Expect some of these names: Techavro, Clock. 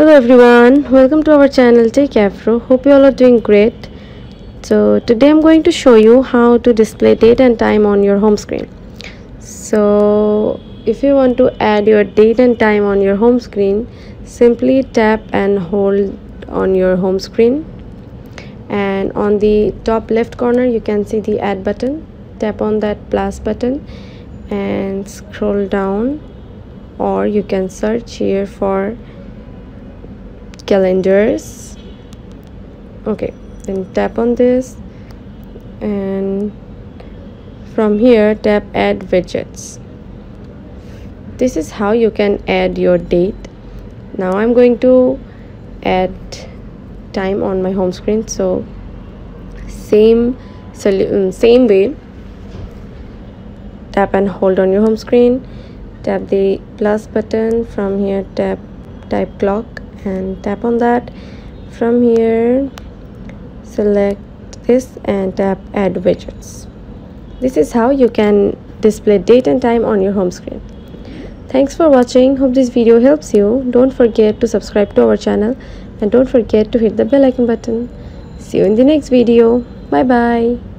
Hello everyone, welcome to our channel Techavro. Hope you all are doing great. So today I'm going to show you how to display date and time on your home screen. So if you want to add your date and time on your home screen, simply tap and hold on your home screen, and on the top left corner you can see the add button. Tap on that plus button and scroll down, or you can search here for calendars. Okay, then tap on this, and from here tap add widgets. This is how you can add your date. Now I'm going to add time on my home screen, so same way, tap and hold on your home screen, tap the plus button, from here type clock and tap on that. From here select this and tap add widgets. This is how you can display date and time on your home screen. Thanks for watching. Hope this video helps you. Don't forget to subscribe to our channel and don't forget to hit the bell icon button. See you in the next video. Bye bye.